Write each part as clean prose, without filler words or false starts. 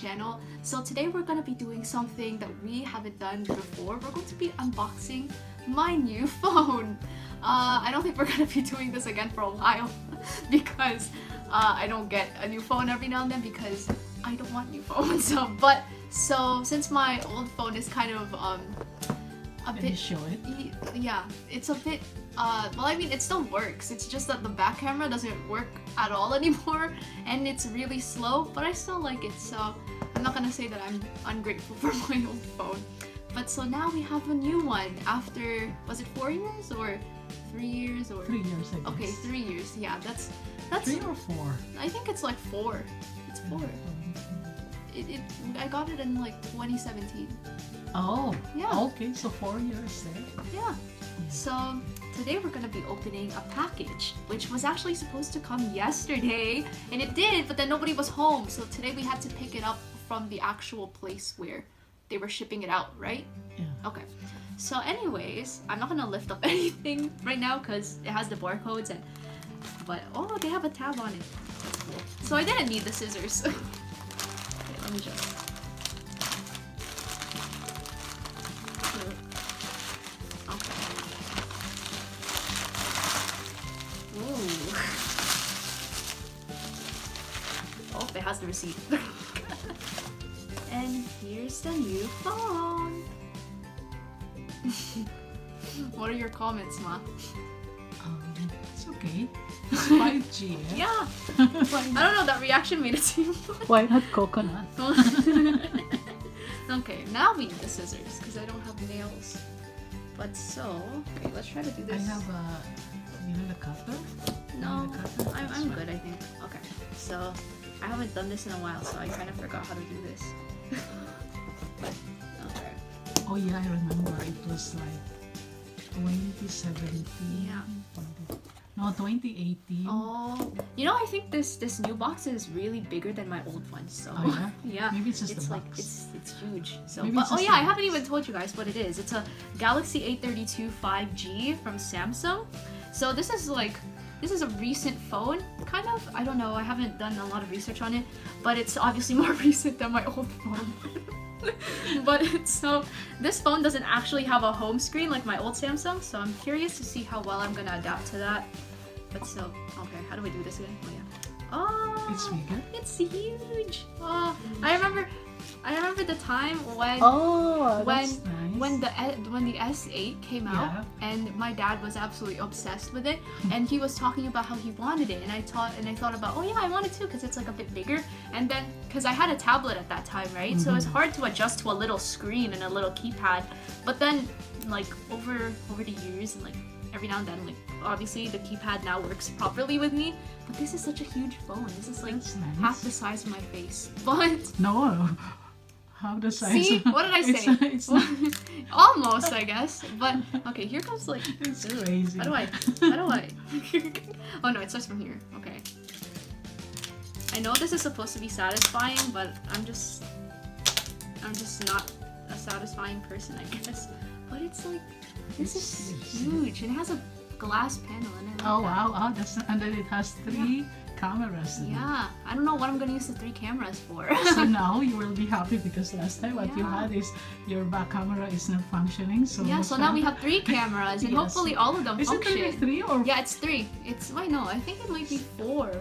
channel. So today we're going to be doing something that we haven't done before. We're going to be unboxing my new phone. I don't think we're going to be doing this again for a while because I don't get a new phone every now and then because I don't want new phones. So since my old phone is kind of a bit short, yeah, it's a bit well, I mean, it still works, it's just that the back camera doesn't work at all anymore and it's really slow, but I still like it, so I'm not gonna say that I'm ungrateful for my old phone. But so now we have a new one after, was it 4 years or 3 years? Or 3 years, I guess. Okay, 3 years, yeah, that's 3 or 4. I think it's like 4. It's 4. I got it in like 2017. Oh, yeah. Okay, so 4 years there. Yeah. So today we're gonna be opening a package which was actually supposed to come yesterday, and it did, but then nobody was home, so today we had to pick it up from the actual place where they were shipping it out, right? Yeah. Okay. So anyways, I'm not gonna lift up anything right now because it has the barcodes and but oh, they have a tab on it. So I didn't need the scissors. Okay, let me just. It has the receipt. And here's the new phone. What are your comments, Ma? It's okay. It's 5G. Yeah. I don't know, that reaction made it seem fun. Why not coconut? Okay, now we need the scissors because I don't have nails. But so, okay, let's try to do this. I have a, you know, the cutter? No, the cutter? I'm good, I think. Okay, so I haven't done this in a while, so I kind of forgot how to do this. Okay. Oh yeah, I remember. It was like 2017. Yeah. No, 2018. Oh, you know, I think this new box is really bigger than my old one. So oh, yeah? Yeah. Maybe it's just the box. It's huge. So, but, oh yeah, I haven't even told you guys what it is. It's a Galaxy A32 5G from Samsung. So this is like. This is a recent phone, kind of. I don't know, I haven't done a lot of research on it, but it's obviously more recent than my old phone. But so this phone doesn't actually have a home screen like my old Samsung, so I'm curious to see how well I'm gonna adapt to that. But so, okay, how do we do this again? Oh yeah. Oh, it's bigger. It's huge. Oh, I remember the time when oh, that's nice. when the S8 came out, yeah. And my dad was absolutely obsessed with it, and he was talking about how he wanted it, and I thought about, oh yeah, I want it too because it's like a bit bigger, and then because I had a tablet at that time, right? Mm-hmm. So it's hard to adjust to a little screen and a little keypad, but then like over the years and like every now and then, like obviously the keypad now works properly with me, but this is such a huge phone. This is like nice. Half the size of my face, but no. How does see? What did I say? It's well, almost, I guess. But okay, here comes like. It's crazy. How do I? Oh no, it starts from here. Okay. I know this is supposed to be satisfying, but I'm just not a satisfying person, I guess. But it's like, this is huge. It has a glass panel, and I like that. Wow! Oh, that's and then it has three. Yeah. Cameras. Yeah, I don't know what I'm gonna use the 3 cameras for. So now you will be happy because last time what yeah. you had is your back camera is not functioning. So yeah, so now we have 3 cameras and yes. hopefully all of them is function. Is it really 3 or? Yeah, it's 3. It's why no, I think it might be 4.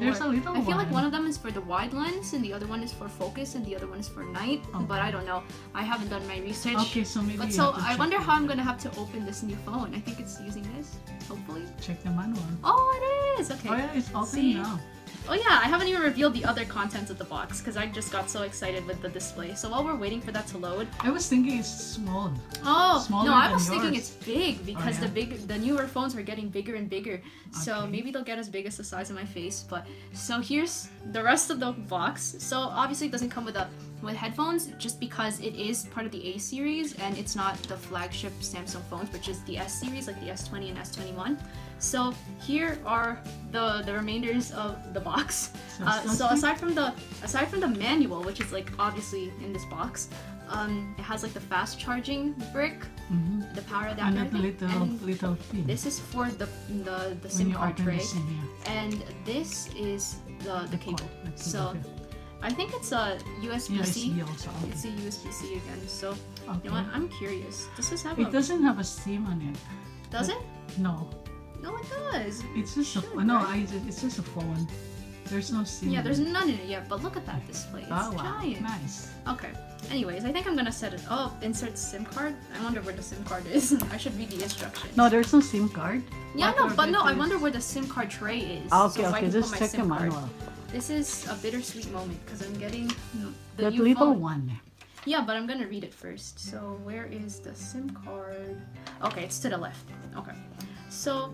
There's a little. I feel like one of them is for the wide lens and the other one is for focus and the other one is for night. Okay. But I don't know. I haven't done my research. Okay, so maybe. But so I wonder how I'm gonna have to open this new phone. I think it's using this. Hopefully. Check the manual. Oh, it is. Okay. Oh yeah, it's open. No. Oh yeah, I haven't even revealed the other contents of the box because I just got so excited with the display. So while we're waiting for that to load, I was thinking it's small. Oh, smaller no, I was thinking yours. It's big because oh, yeah. the newer phones are getting bigger and bigger. Okay. So maybe they'll get as big as the size of my face. But so here's the rest of the box. So obviously it doesn't come with headphones just because it is part of the A series and it's not the flagship Samsung phones, which is the S series, like the S20 and S21. So here are the remainders of the box. So aside from the manual, which is like obviously in this box, it has like the fast charging brick, mm-hmm. the power adapter, and little thing. This is for the SIM card tray, and this is the cable. So. I think it's a USB C. Yeah, also. It's a USB C again. So okay. You know what? I'm curious. Does this have? It doesn't have a SIM on it. Does it? No. No, it does. It's just it's just a phone. There's no SIM. Yeah, there's none in it yet. But look at that display. It's giant. Wow. Nice. Okay. Anyways, I think I'm gonna set it up. Insert SIM card. I wonder where the SIM card is. I should read the instructions. No, there's no SIM card. Yeah, no, but no, I wonder where the SIM card tray is. Okay, so okay. Just check the manual. This is a bittersweet moment because I'm getting the new little phone. One. Yeah, but I'm gonna read it first. So where is the SIM card? Okay, it's to the left. Okay, so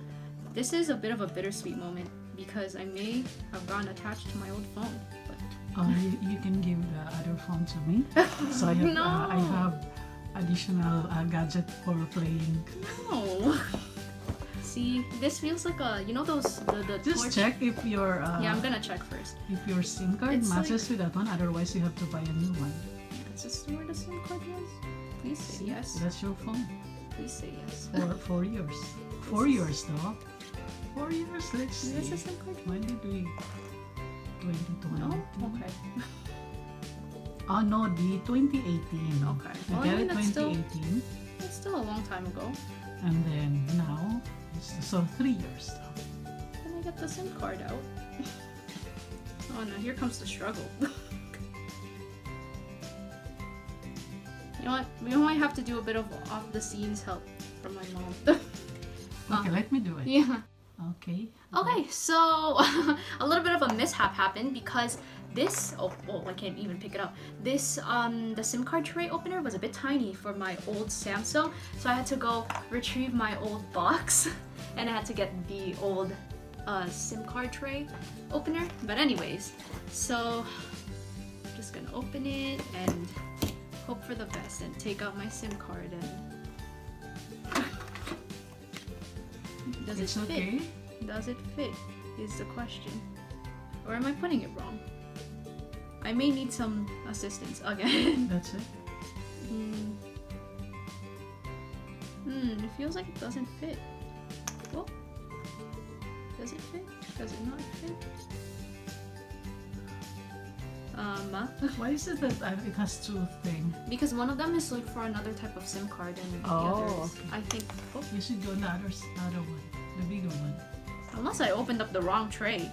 this is a bit of a bittersweet moment because I may have gotten attached to my old phone. But you can give the other phone to me. So I have additional gadget for playing. No. See, this feels like a, you know those, the just torch. Check if your, yeah, I'm gonna check first. If your SIM card matches with that one, otherwise you have to buy a new one. Is this where the SIM card is? Please say yes. That's your phone. Please say yes. Or 4 years. 4 years though. 4 years, let's see. Is this a SIM card? When did we, 2020? No? Okay. Oh no, the 2018. Okay. Well, I mean, that's 2018. That's still a long time ago. And then now, so 3 years though. Can I get the SIM card out? Oh no, here comes the struggle. You know what? We might have to do a bit of off-the-scenes help from my mom. Okay, let me do it. Yeah. Okay. Okay, so a little bit of a mishap happened because this, I can't even pick it up. This, the SIM card tray opener was a bit tiny for my old Samsung, so I had to go retrieve my old box and I had to get the old SIM card tray opener. But anyways, so I'm just gonna open it and hope for the best and take out my SIM card and... Does it fit? Okay. Does it fit is the question. Or am I putting it wrong? I may need some assistance again. That's it. It feels like it doesn't fit. Well, does it fit? Does it not fit? Why is it that it has two things? Because one of them is like for another type of SIM card and the other is, I think... Oh. You should go on the other one, the bigger one. Unless I opened up the wrong tray.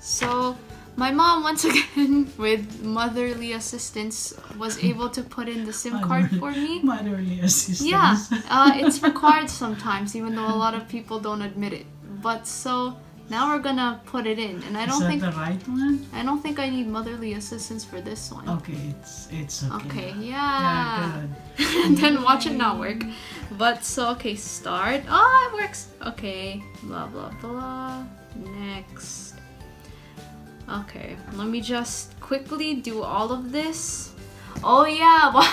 So... my mom, once again, with motherly assistance, was able to put in the SIM card for me. Motherly assistance. Yeah, it's required sometimes, even though a lot of people don't admit it. But so now we're gonna put it in, and I don't think the right one. I don't think I need motherly assistance for this one. Okay, it's okay. Okay, yeah. And then watch it not work. But so okay, start. Oh, it works. Okay, blah blah blah. Next. Okay, let me just quickly do all of this. Oh yeah, well,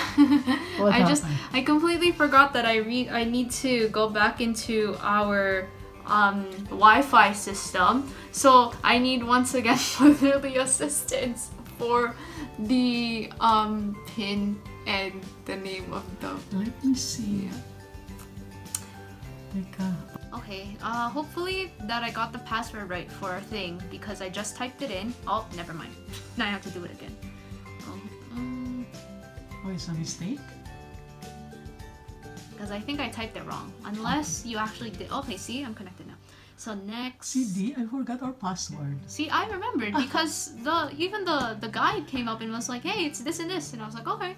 I completely forgot that I need to go back into our Wi-Fi system. So I need once again motherly assistance for the pin and the name of the. Let me see. Yeah. Okay, hopefully that I got the password right for our thing because I just typed it in. Oh, never mind. Now I have to do it again. Oh, it's a mistake? Because I think I typed it wrong. Unless you actually did. Okay, see? I'm connected now. So next... CD, I forgot our password. See, I remembered because even the guide came up and was like, hey, it's this and this. And I was like, okay.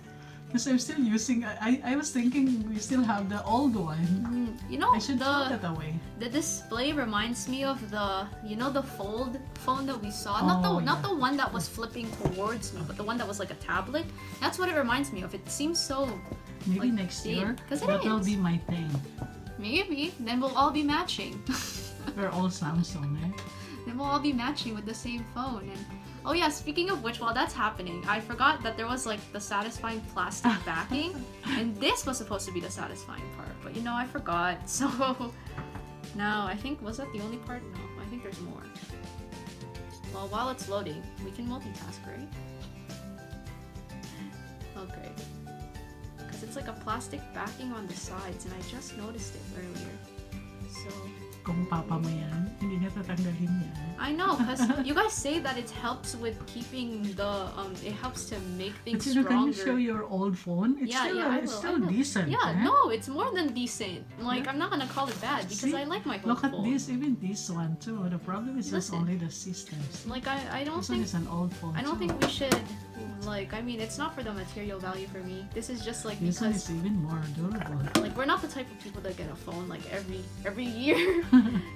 Because I'm still using, I was thinking we still have the old one. You know, I should throw that away. The display reminds me of the, you know, the fold phone that we saw. Not the one that was flipping towards me, but the one that was like a tablet. That's what it reminds me of. It seems so. Maybe like, next year. That'll be my thing. Maybe then we'll all be matching. We're all Samsung, eh? Then we'll all be matching with the same phone. And oh yeah, speaking of which, while that's happening, I forgot that there was like the satisfying plastic backing, and this was supposed to be the satisfying part, but you know, I forgot, so... Now, I think, was that the only part? No, I think there's more. Well, while it's loading, we can multitask, right? Okay. Because it's like a plastic backing on the sides, and I just noticed it earlier, so... kung papa mo yan, hindi na tatanggalin niya. I know, because you guys say that it helps with keeping the, it helps to make things stronger. But you're going to show your old phone? It's yeah, still, yeah, it's still decent. Yeah, eh? No, it's more than decent. Like, yeah. I'm not going to call it bad because I like my old phone. Look at this, even this one too. The problem is just only the systems. Like, I don't think... This one is an old phone I don't think we should... Like, I mean, it's not for the material value for me. This is just like because it's even more durable. Like, we're not the type of people that get a phone like every year,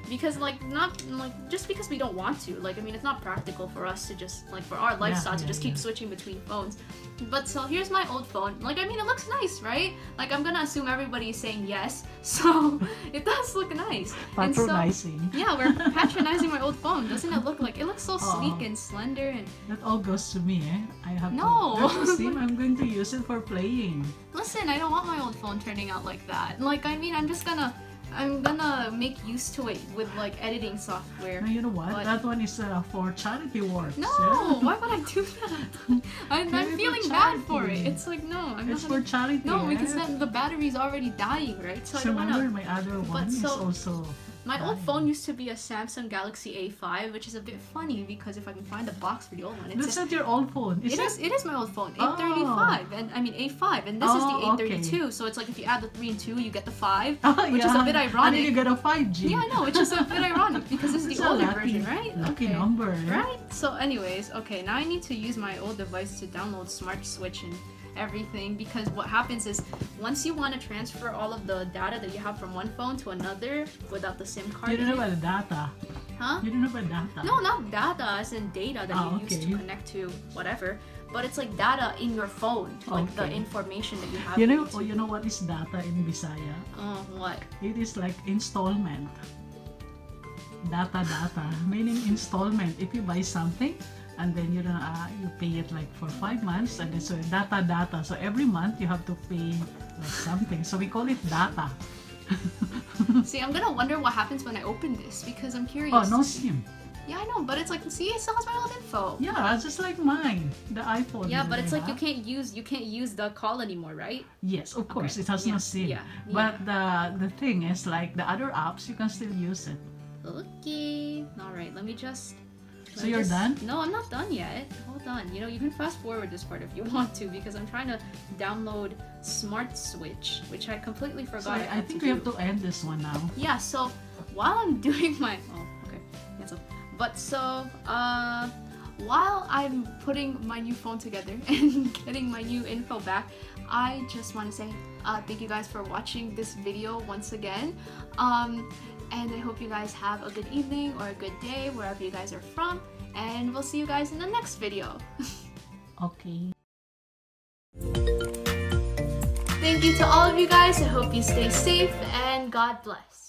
because like just because we don't want to. Like, I mean, it's not practical for us to just like for our lifestyle to just keep switching between phones. But so here's my old phone. Like, I mean, it looks nice, right? Like, I'm gonna assume everybody's saying yes, so it does look nice. Patronizing. And so, yeah, we're patronizing my old phone. Doesn't it look like it looks so sleek and slender and? That all goes to me, eh? I have. No! I'm going to use it for playing. Listen, I don't want my old phone turning out like that. Like, I mean, I'm gonna make use to it with like editing software. No, you know what? But that one is for charity work. No! Yeah? Why would I do that? I'm feeling bad for it. It's like, no. It's not for charity. No, right? Because then the battery's already dying, right? So, remember, my other one is also... My old phone used to be a Samsung Galaxy A5, which is a bit funny because if I can find the box for the old one, it's that's not your old phone. It is my old phone, A35, and I mean A5, and this is the A32. Okay. So it's like if you add the 3 and 2, you get the 5, which is a bit ironic. And you get a 5G. Yeah, I know, which is a bit ironic because it's the older version, right? Lucky number, right? So, anyways, okay, now I need to use my old device to download Smart Switch and everything, because what happens is once you want to transfer all of the data that you have from one phone to another without the SIM card. You don't know about data. Huh? You don't know about data. No, not data as in data that you use to connect to whatever, but it's like data in your phone, like the information that you have. You know, you know what is data in Bisaya? What? It is like installment. Data, meaning installment. If you buy something, and then you know, you pay it like for 5 months, and then so data. So every month you have to pay like something. So we call it data. See, I'm gonna wonder what happens when I open this because I'm curious. Oh, no SIM. Yeah, I know, but it's like, see, it still has my old info. Yeah, it's just like mine, the iPhone. Yeah, but it's like you can't use the call anymore, right? Yes, of course, it has no SIM. Yeah. But the thing is, like the other apps, you can still use it. Okay. All right. Let me just. So you're done? No, I'm not done yet. Hold on. You know, you can fast forward this part if you want to, because I'm trying to download Smart Switch, which I completely forgot. So I think we have to end this one now. Yeah, so while I'm doing my... Oh, okay. While I'm putting my new phone together and getting my new info back, I just want to say thank you guys for watching this video once again. And I hope you guys have a good evening or a good day wherever you guys are from, and we'll see you guys in the next video. Okay. Thank you to all of you guys. I hope you stay safe and God bless.